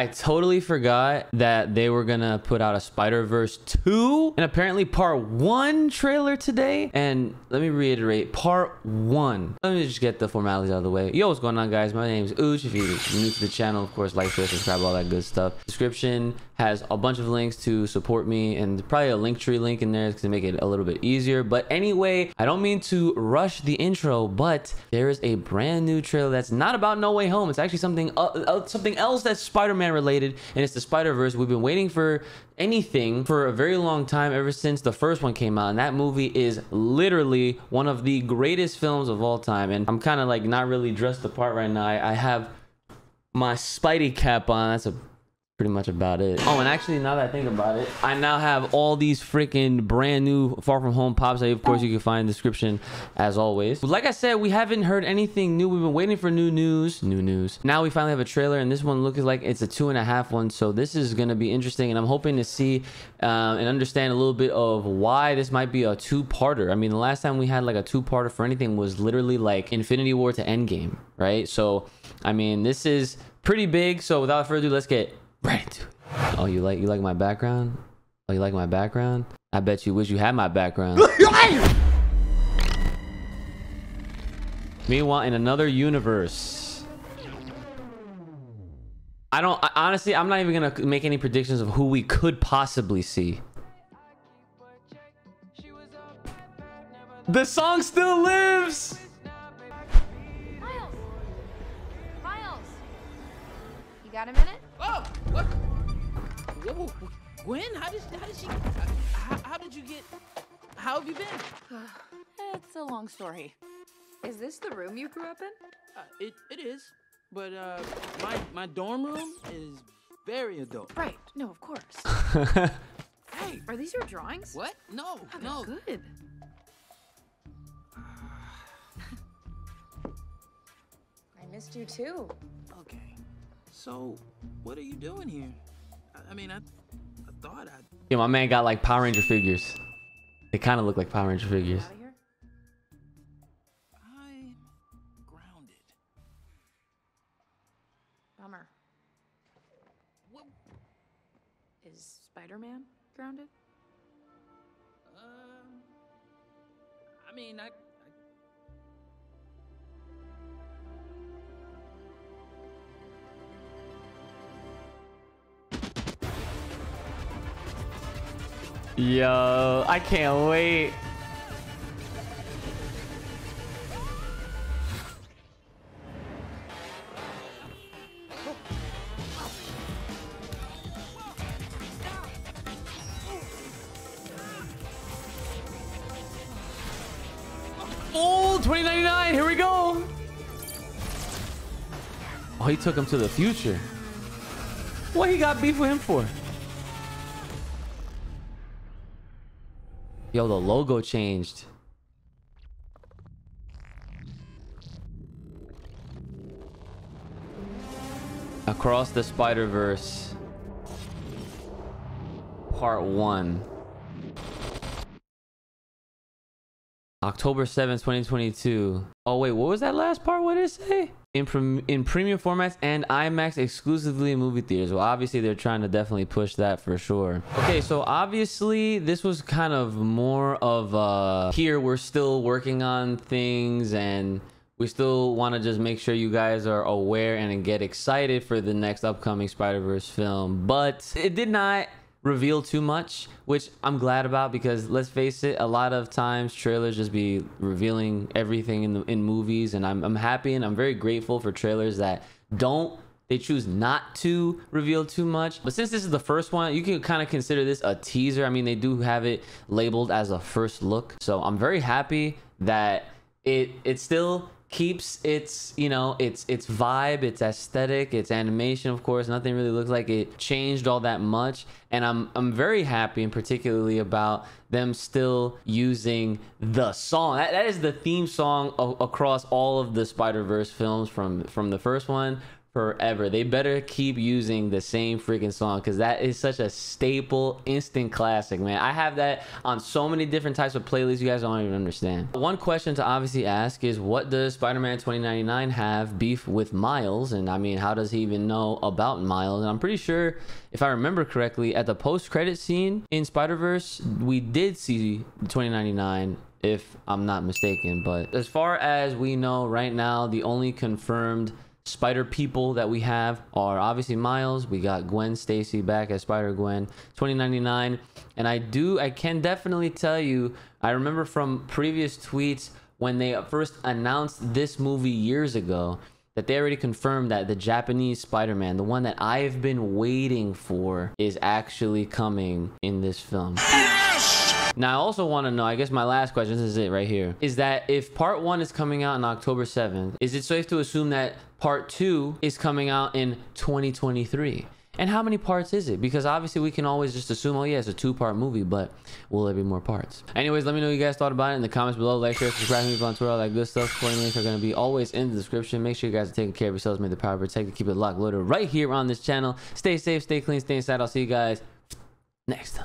I totally forgot that they were gonna put out a Spider-Verse 2 and apparently part 1 trailer today. And let me reiterate, part 1. Let me just get the formalities out of the way. Yo, what's going on, guys? My name is Uchi. If you're new to the channel, of course, like, share, subscribe, all that good stuff. Description has a bunch of links to support me and probably a Linktree link in there to make it a little bit easier. But anyway, I don't mean to rush the intro, but there is a brand new trailer that's not about No Way Home. It's actually something else that's Spider-Man related, and it's the Spider-Verse. We've been waiting for anything for a very long time, ever since the first one came out, and that movie is literally one of the greatest films of all time. And I'm kind of like not really dressed the part right now. I have my Spidey cap on. That's pretty much about it. Oh, and actually, now that I think about it, I now have all these freaking brand new Far From Home pops that, of course, you can find in the description as always. But like I said, we haven't heard anything new. We've been waiting for new news. Now we finally have a trailer, and this one looks like it's a 2.5 one. So this is gonna be interesting, and I'm hoping to see and understand a little bit of why this might be a 2-parter. I mean, the last time we had like a 2-parter for anything was literally like Infinity War to Endgame, right? So, I mean, this is pretty big. So without further ado, let's get right into it. Oh, you like my background? Oh, you like my background? I bet you wish you had my background. Meanwhile, in another universe. Honestly, I'm not even gonna make any predictions of who we could possibly see. The song still lives! Miles! Miles! You got a minute? Oh, what? Whoa, Gwen, how have you been? It's a long story. Is this the room you grew up in? It is, but my dorm room is very adult. Right, no, of course. Hey, are these your drawings? What? No, oh, no. Good. I missed you too. Okay. So, what are you doing here? I mean, I thought I'd... Yeah, my man got like Power Ranger figures. They kind of look like Power Ranger figures. I'm grounded. Bummer. What? Is Spider-Man grounded? I mean, Yo, I can't wait. Oh, 2099, here we go. Oh, he took him to the future. What he got beef with him for? Yo, the logo changed. Across the Spider-Verse, Part 1. October 7th, 2022. Oh, wait, what was that last part? What did it say? In premium formats and IMAX, exclusively in movie theaters. Well, obviously they're trying to definitely push that for sure. Okay, so obviously this was kind of more of here we're still working on things, and we still want to just make sure you guys are aware and get excited for the next upcoming Spider-Verse film. But it did not reveal too much, which I'm glad about, because let's face it, a lot of times trailers just be revealing everything in movies, and I'm happy and I'm very grateful for trailers that choose not to reveal too much. But since this is the first one, you can kind of consider this a teaser. I mean, they do have it labeled as a first look, so I'm very happy that it still keeps its, you know, its vibe, its aesthetic, its animation. Of course, nothing really looks like it changed all that much, and I'm very happy, and particularly about them still using the song that is the theme song across all of the Spider-Verse films, from the first one, forever. They better keep using the same freaking song, because that is such a staple, instant classic, man. I have that on so many different types of playlists, you guys don't even understand. One question to obviously ask is, what does Spider-Man 2099 have beef with Miles? And I mean, how does he even know about Miles? And I'm pretty sure, if I remember correctly, at the post-credit scene in Spider-Verse, we did see 2099, if I'm not mistaken. But as far as we know right now, the only confirmed Spider people that we have are obviously Miles. We got Gwen Stacy back as Spider Gwen, 2099, and I can definitely tell you, I remember from previous tweets when they first announced this movie years ago that they already confirmed that the Japanese Spider-Man, the one that I've been waiting for, is actually coming in this film. Now, I also want to know, I guess my last question, this is it right here, is that if part 1 is coming out on October 7th, is it safe to assume that part 2 is coming out in 2023? And how many parts is it? Because obviously we can always just assume, oh yeah, it's a 2-part movie, but will there be more parts? Anyways, let me know what you guys thought about it in the comments below. Like, share, subscribe to me on Twitter, all that good stuff. Supporting links are going to be always in the description. Make sure you guys are taking care of yourselves. May the power protect you. Keep it locked, loaded right here on this channel. Stay safe, stay clean, stay inside. I'll see you guys next time.